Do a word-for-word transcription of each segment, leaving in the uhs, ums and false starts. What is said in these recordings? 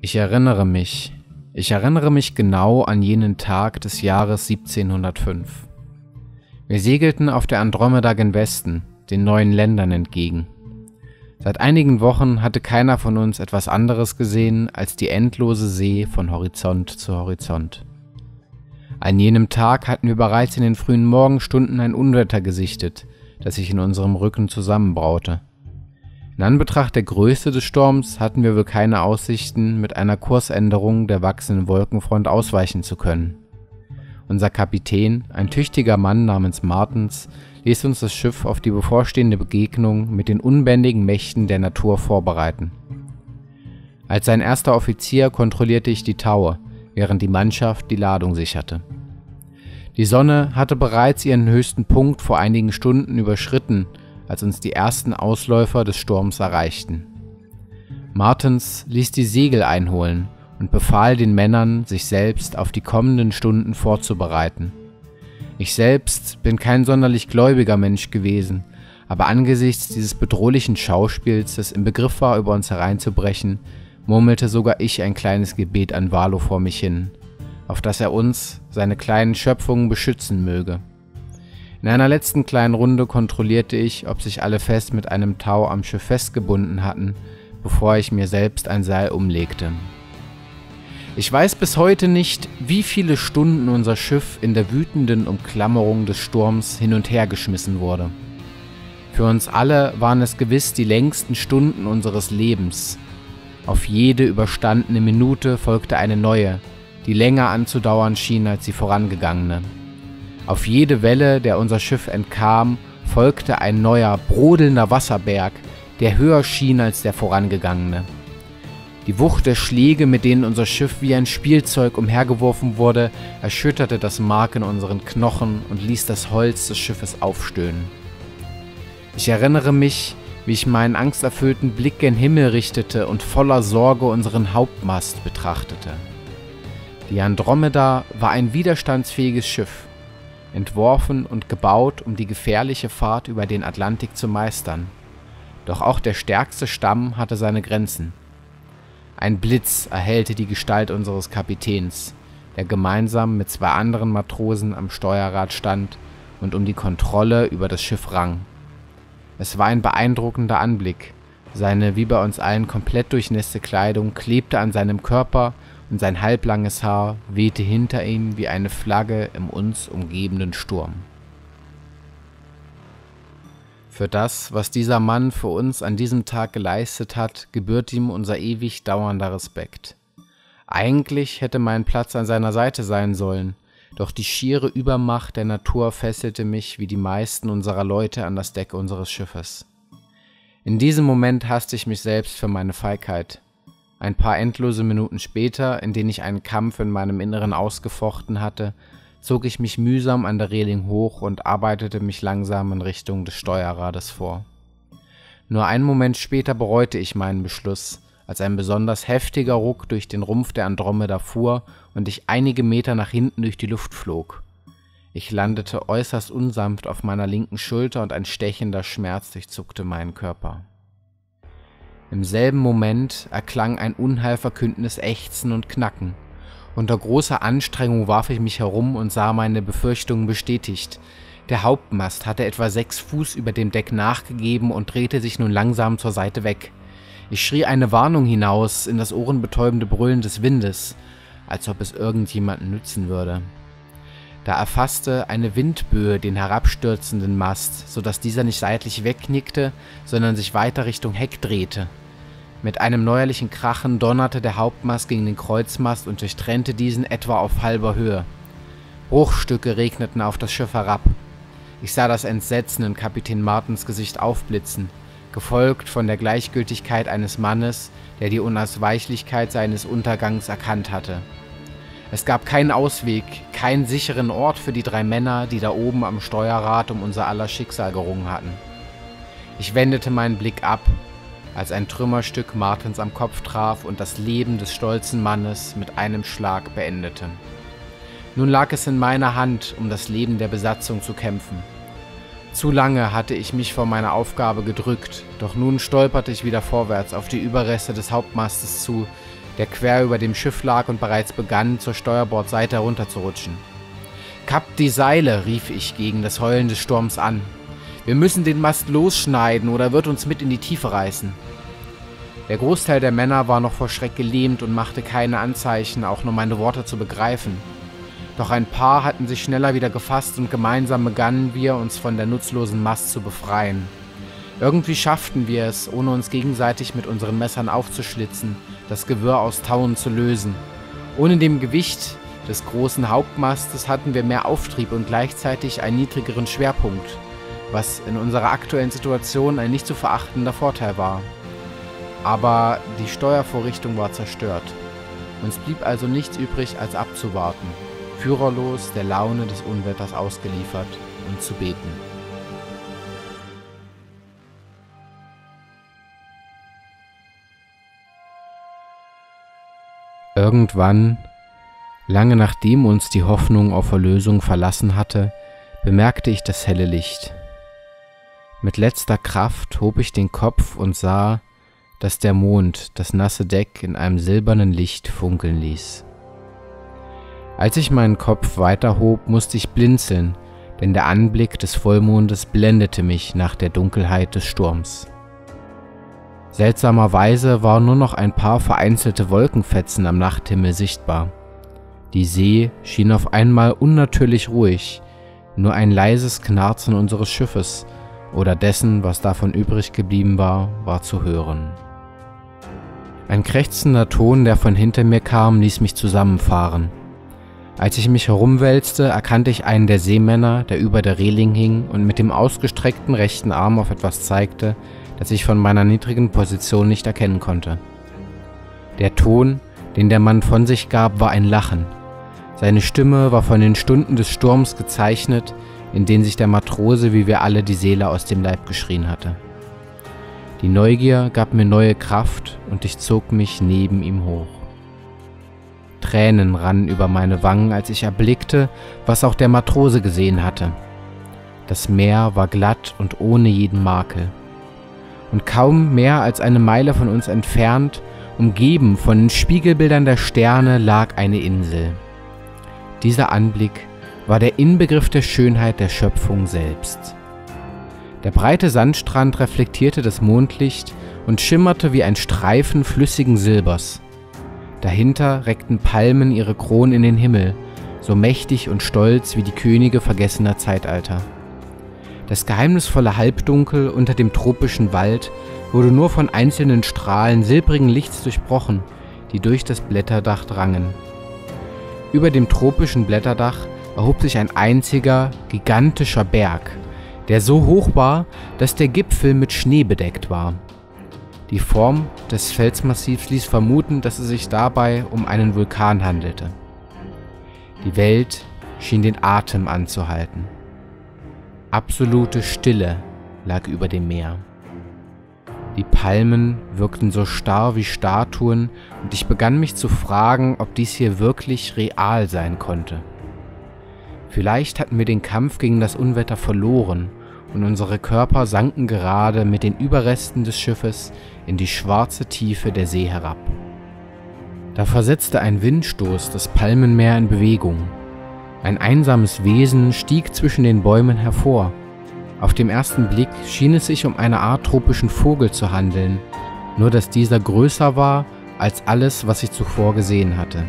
Ich erinnere mich. Ich erinnere mich genau an jenen Tag des Jahres siebzehnhundertfünf. Wir segelten auf der Andromeda gen Westen, den neuen Ländern entgegen. Seit einigen Wochen hatte keiner von uns etwas anderes gesehen als die endlose See von Horizont zu Horizont. An jenem Tag hatten wir bereits in den frühen Morgenstunden ein Unwetter gesichtet, das sich in unserem Rücken zusammenbraute. In Anbetracht der Größe des Sturms hatten wir wohl keine Aussichten, mit einer Kursänderung der wachsenden Wolkenfront ausweichen zu können. Unser Kapitän, ein tüchtiger Mann namens Martens, ließ uns das Schiff auf die bevorstehende Begegnung mit den unbändigen Mächten der Natur vorbereiten. Als sein erster Offizier kontrollierte ich die Taue, während die Mannschaft die Ladung sicherte. Die Sonne hatte bereits ihren höchsten Punkt vor einigen Stunden überschritten, als uns die ersten Ausläufer des Sturms erreichten. Martens ließ die Segel einholen und befahl den Männern, sich selbst auf die kommenden Stunden vorzubereiten. Ich selbst bin kein sonderlich gläubiger Mensch gewesen, aber angesichts dieses bedrohlichen Schauspiels, das im Begriff war, über uns hereinzubrechen, murmelte sogar ich ein kleines Gebet an Valo vor mich hin, auf dass er uns, seine kleinen Schöpfungen, beschützen möge. In einer letzten kleinen Runde kontrollierte ich, ob sich alle fest mit einem Tau am Schiff festgebunden hatten, bevor ich mir selbst ein Seil umlegte. Ich weiß bis heute nicht, wie viele Stunden unser Schiff in der wütenden Umklammerung des Sturms hin und her geschmissen wurde. Für uns alle waren es gewiss die längsten Stunden unseres Lebens. Auf jede überstandene Minute folgte eine neue, die länger anzudauern schien als die vorangegangene. Auf jede Welle, der unser Schiff entkam, folgte ein neuer, brodelnder Wasserberg, der höher schien als der vorangegangene. Die Wucht der Schläge, mit denen unser Schiff wie ein Spielzeug umhergeworfen wurde, erschütterte das Mark in unseren Knochen und ließ das Holz des Schiffes aufstöhnen. Ich erinnere mich, wie ich meinen angsterfüllten Blick gen Himmel richtete und voller Sorge unseren Hauptmast betrachtete. Die Andromeda war ein widerstandsfähiges Schiff, entworfen und gebaut, um die gefährliche Fahrt über den Atlantik zu meistern. Doch auch der stärkste Stamm hatte seine Grenzen. Ein Blitz erhellte die Gestalt unseres Kapitäns, der gemeinsam mit zwei anderen Matrosen am Steuerrad stand und um die Kontrolle über das Schiff rang. Es war ein beeindruckender Anblick. Seine wie bei uns allen komplett durchnässte Kleidung klebte an seinem Körper und sein halblanges Haar wehte hinter ihm wie eine Flagge im uns umgebenden Sturm. Für das, was dieser Mann für uns an diesem Tag geleistet hat, gebührt ihm unser ewig dauernder Respekt. Eigentlich hätte mein Platz an seiner Seite sein sollen, doch die schiere Übermacht der Natur fesselte mich wie die meisten unserer Leute an das Deck unseres Schiffes. In diesem Moment hasste ich mich selbst für meine Feigheit. Ein paar endlose Minuten später, in denen ich einen Kampf in meinem Inneren ausgefochten hatte, zog ich mich mühsam an der Reling hoch und arbeitete mich langsam in Richtung des Steuerrades vor. Nur einen Moment später bereute ich meinen Beschluss, als ein besonders heftiger Ruck durch den Rumpf der Andromeda fuhr und ich einige Meter nach hinten durch die Luft flog. Ich landete äußerst unsanft auf meiner linken Schulter und ein stechender Schmerz durchzuckte meinen Körper. Im selben Moment erklang ein unheilverkündendes Ächzen und Knacken. Unter großer Anstrengung warf ich mich herum und sah meine Befürchtungen bestätigt. Der Hauptmast hatte etwa sechs Fuß über dem Deck nachgegeben und drehte sich nun langsam zur Seite weg. Ich schrie eine Warnung hinaus in das ohrenbetäubende Brüllen des Windes, als ob es irgendjemanden nützen würde. Da erfasste eine Windböe den herabstürzenden Mast, sodass dieser nicht seitlich wegknickte, sondern sich weiter Richtung Heck drehte. Mit einem neuerlichen Krachen donnerte der Hauptmast gegen den Kreuzmast und durchtrennte diesen etwa auf halber Höhe. Bruchstücke regneten auf das Schiff herab. Ich sah das Entsetzen in Kapitän Martens Gesicht aufblitzen, gefolgt von der Gleichgültigkeit eines Mannes, der die Unausweichlichkeit seines Untergangs erkannt hatte. Es gab keinen Ausweg, keinen sicheren Ort für die drei Männer, die da oben am Steuerrad um unser aller Schicksal gerungen hatten. Ich wendete meinen Blick ab, als ein Trümmerstück Martens am Kopf traf und das Leben des stolzen Mannes mit einem Schlag beendete. Nun lag es in meiner Hand, um das Leben der Besatzung zu kämpfen. Zu lange hatte ich mich vor meiner Aufgabe gedrückt, doch nun stolperte ich wieder vorwärts auf die Überreste des Hauptmastes zu, der quer über dem Schiff lag und bereits begann, zur Steuerbordseite herunterzurutschen. »Kappt die Seile«, rief ich gegen das Heulen des Sturms an. »Wir müssen den Mast losschneiden oder wird uns mit in die Tiefe reißen.« Der Großteil der Männer war noch vor Schreck gelähmt und machte keine Anzeichen, auch nur meine Worte zu begreifen. Doch ein paar hatten sich schneller wieder gefasst und gemeinsam begannen wir, uns von der nutzlosen Mast zu befreien. Irgendwie schafften wir es, ohne uns gegenseitig mit unseren Messern aufzuschlitzen, das Gewirr aus Tauen zu lösen. Ohne dem Gewicht des großen Hauptmastes hatten wir mehr Auftrieb und gleichzeitig einen niedrigeren Schwerpunkt, was in unserer aktuellen Situation ein nicht zu verachtender Vorteil war. Aber die Steuervorrichtung war zerstört. Uns blieb also nichts übrig, als abzuwarten, führerlos der Laune des Unwetters ausgeliefert und zu beten. Irgendwann, lange nachdem uns die Hoffnung auf Erlösung verlassen hatte, bemerkte ich das helle Licht. Mit letzter Kraft hob ich den Kopf und sah, dass der Mond das nasse Deck in einem silbernen Licht funkeln ließ. Als ich meinen Kopf weiterhob, musste ich blinzeln, denn der Anblick des Vollmondes blendete mich nach der Dunkelheit des Sturms. Seltsamerweise waren nur noch ein paar vereinzelte Wolkenfetzen am Nachthimmel sichtbar. Die See schien auf einmal unnatürlich ruhig, nur ein leises Knarzen unseres Schiffes oder dessen, was davon übrig geblieben war, war zu hören. Ein krächzender Ton, der von hinter mir kam, ließ mich zusammenfahren. Als ich mich herumwälzte, erkannte ich einen der Seemänner, der über der Reling hing und mit dem ausgestreckten rechten Arm auf etwas zeigte, das ich von meiner niedrigen Position nicht erkennen konnte. Der Ton, den der Mann von sich gab, war ein Lachen. Seine Stimme war von den Stunden des Sturms gezeichnet, in denen sich der Matrose, wie wir alle, die Seele aus dem Leib geschrien hatte. Die Neugier gab mir neue Kraft und ich zog mich neben ihm hoch. Tränen rannen über meine Wangen, als ich erblickte, was auch der Matrose gesehen hatte. Das Meer war glatt und ohne jeden Makel. Und kaum mehr als eine Meile von uns entfernt, umgeben von den Spiegelbildern der Sterne, lag eine Insel. Dieser Anblick war der Inbegriff der Schönheit der Schöpfung selbst. Der breite Sandstrand reflektierte das Mondlicht und schimmerte wie ein Streifen flüssigen Silbers. Dahinter reckten Palmen ihre Kronen in den Himmel, so mächtig und stolz wie die Könige vergessener Zeitalter. Das geheimnisvolle Halbdunkel unter dem tropischen Wald wurde nur von einzelnen Strahlen silbrigen Lichts durchbrochen, die durch das Blätterdach drangen. Über dem tropischen Blätterdach erhob sich ein einziger, gigantischer Berg, der so hoch war, dass der Gipfel mit Schnee bedeckt war. Die Form des Felsmassivs ließ vermuten, dass es sich dabei um einen Vulkan handelte. Die Welt schien den Atem anzuhalten. Absolute Stille lag über dem Meer. Die Palmen wirkten so starr wie Statuen und ich begann mich zu fragen, ob dies hier wirklich real sein konnte. Vielleicht hatten wir den Kampf gegen das Unwetter verloren und unsere Körper sanken gerade mit den Überresten des Schiffes in die schwarze Tiefe der See herab. Da versetzte ein Windstoß das Palmenmeer in Bewegung. Ein einsames Wesen stieg zwischen den Bäumen hervor. Auf dem ersten Blick schien es sich um eine Art tropischen Vogel zu handeln, nur dass dieser größer war als alles, was ich zuvor gesehen hatte.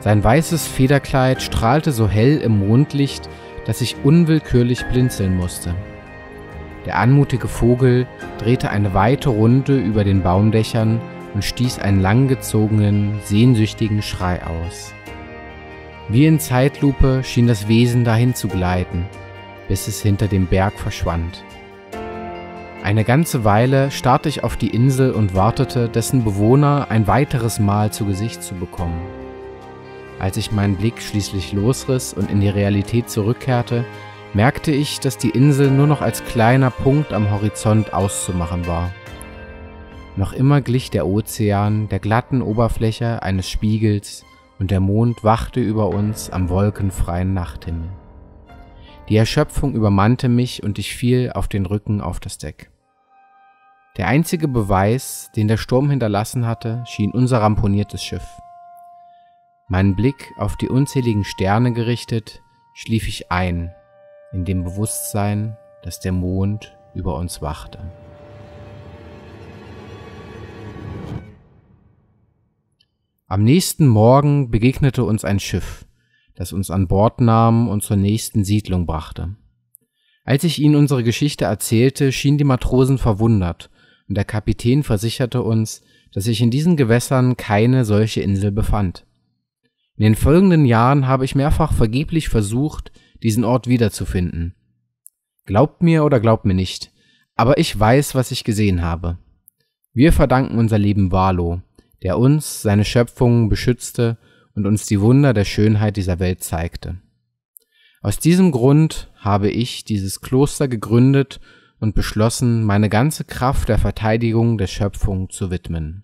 Sein weißes Federkleid strahlte so hell im Mondlicht, dass ich unwillkürlich blinzeln musste. Der anmutige Vogel drehte eine weite Runde über den Baumdächern und stieß einen langgezogenen, sehnsüchtigen Schrei aus. Wie in Zeitlupe schien das Wesen dahin zu gleiten, bis es hinter dem Berg verschwand. Eine ganze Weile starrte ich auf die Insel und wartete, dessen Bewohner ein weiteres Mal zu Gesicht zu bekommen. Als ich meinen Blick schließlich losriss und in die Realität zurückkehrte, merkte ich, dass die Insel nur noch als kleiner Punkt am Horizont auszumachen war. Noch immer glich der Ozean der glatten Oberfläche eines Spiegels und der Mond wachte über uns am wolkenfreien Nachthimmel. Die Erschöpfung übermannte mich und ich fiel auf den Rücken auf das Deck. Der einzige Beweis, den der Sturm hinterlassen hatte, schien unser ramponiertes Schiff. Mein Blick auf die unzähligen Sterne gerichtet, schlief ich ein, in dem Bewusstsein, dass der Mond über uns wachte. Am nächsten Morgen begegnete uns ein Schiff, das uns an Bord nahm und zur nächsten Siedlung brachte. Als ich ihnen unsere Geschichte erzählte, schienen die Matrosen verwundert, und der Kapitän versicherte uns, dass sich in diesen Gewässern keine solche Insel befand. In den folgenden Jahren habe ich mehrfach vergeblich versucht, diesen Ort wiederzufinden. Glaubt mir oder glaubt mir nicht, aber ich weiß, was ich gesehen habe. Wir verdanken unser Leben Valo, der uns, seine Schöpfungen, beschützte und uns die Wunder der Schönheit dieser Welt zeigte. Aus diesem Grund habe ich dieses Kloster gegründet und beschlossen, meine ganze Kraft der Verteidigung der Schöpfung zu widmen.